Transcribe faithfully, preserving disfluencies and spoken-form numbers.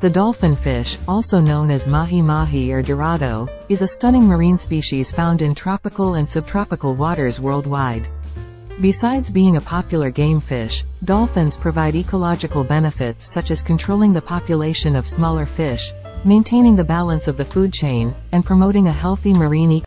The dolphin fish, also known as mahi-mahi or dorado, is a stunning marine species found in tropical and subtropical waters worldwide. Besides being a popular game fish, dolphins provide ecological benefits such as controlling the population of smaller fish, maintaining the balance of the food chain, and promoting a healthy marine ecosystem.